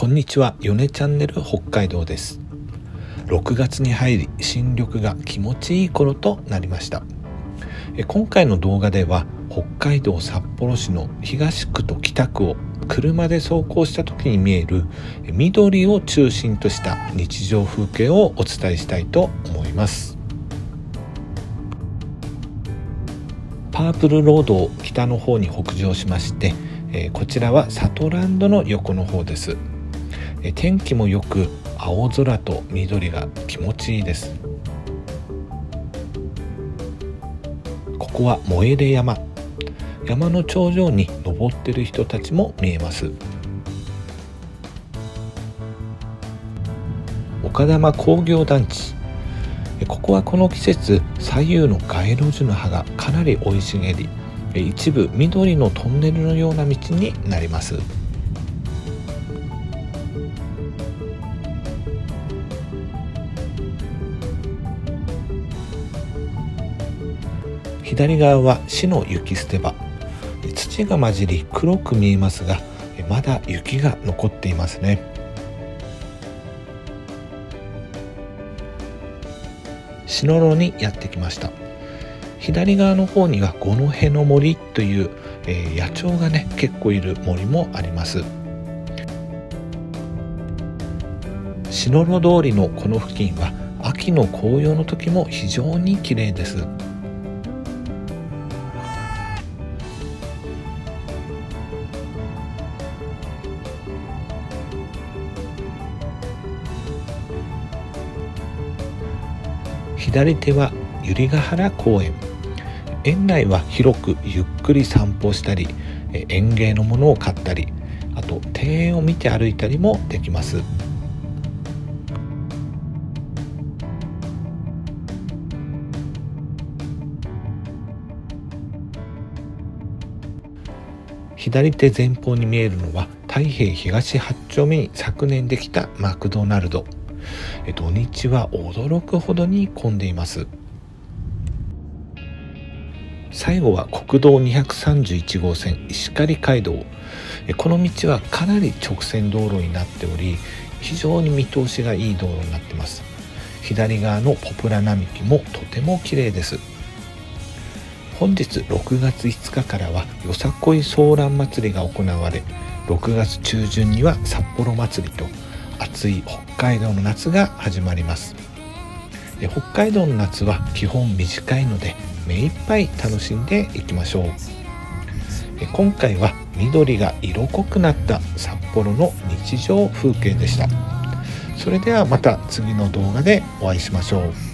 こんにちは、ヨネチャンネル北海道です。6月に入り、新緑が気持ちいい頃となりました。今回の動画では、北海道札幌市の東区と北区を車で走行した時に見える緑を中心とした日常風景をお伝えしたいと思います。パープルロードを北の方に北上しまして、こちらはサトランドの横の方です。天気もよく、青空と緑が気持ちいいです。ここはモエレ山、山の頂上に登ってる人たちも見えます。丘珠工業団地、ここはこの季節、左右の街路樹の葉がかなり生い茂り、一部緑のトンネルのような道になります。左側は市の雪捨て場、土が混じり黒く見えますが、まだ雪が残っていますね。篠野にやってきました。左側の方には五の辺の森という、野鳥がね結構いる森もあります。篠野通りのこの付近は秋の紅葉の時も非常に綺麗です。左手は百合ヶ原公園、園内は広くゆっくり散歩したり、園芸のものを買ったり、あと庭園を見て歩いたりもできます。左手前方に見えるのは太平東8丁目に昨年できたマクドナルド。土日は驚くほどに混んでいます。最後は国道231号線石狩街道、この道はかなり直線道路になっており、非常に見通しがいい道路になってます。左側のポプラ並木もとても綺麗です。本日6月5日からはよさこいソーラン祭りが行われ、6月中旬には札幌祭りと、暑い北海道の夏が始まります。北海道の夏は基本短いので、目いっぱい楽しんでいきましょう。今回は緑が色濃くなった札幌の日常風景でした。それではまた次の動画でお会いしましょう。